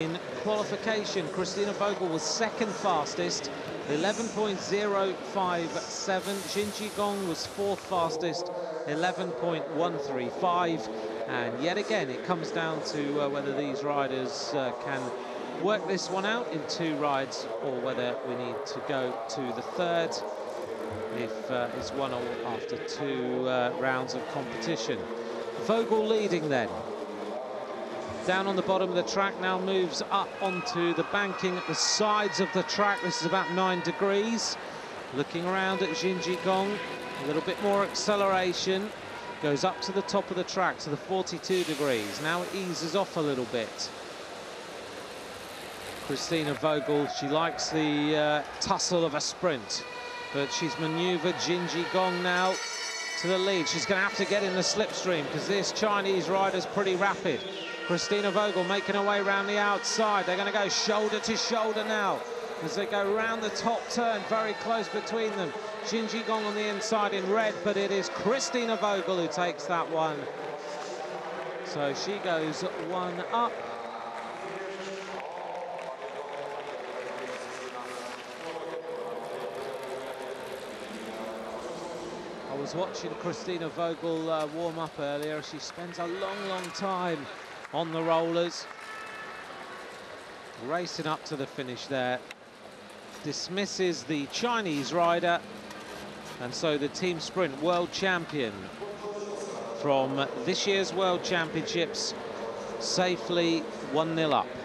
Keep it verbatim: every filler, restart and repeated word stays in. In qualification, Kristina Vogel was second fastest, eleven point oh five seven. Jinjie Gong was fourth fastest, eleven point one three five. And yet again, it comes down to uh, whether these riders uh, can work this one out in two rides or whether we need to go to the third if uh, it's one all after two uh, rounds of competition. Vogel leading then. Down on the bottom of the track, now moves up onto the banking at the sides of the track. This is about nine degrees. Looking around at Jinjie Gong, a little bit more acceleration. Goes up to the top of the track, to the forty-two degrees. Now it eases off a little bit. Kristina Vogel, she likes the uh, tussle of a sprint, but she's manoeuvred Jinjie Gong now to the lead. She's going to have to get in the slipstream because this Chinese rider's pretty rapid. Kristina Vogel making her way round the outside. They're going to go shoulder to shoulder now as they go round the top turn, very close between them. Jinjie Gong on the inside in red, but it is Kristina Vogel who takes that one. So she goes one up. I was watching Kristina Vogel uh, warm up earlier. She spends a long, long time on the rollers, racing up to the finish there, dismisses the Chinese rider, and so the team sprint world champion from this year's World Championships safely one nil up.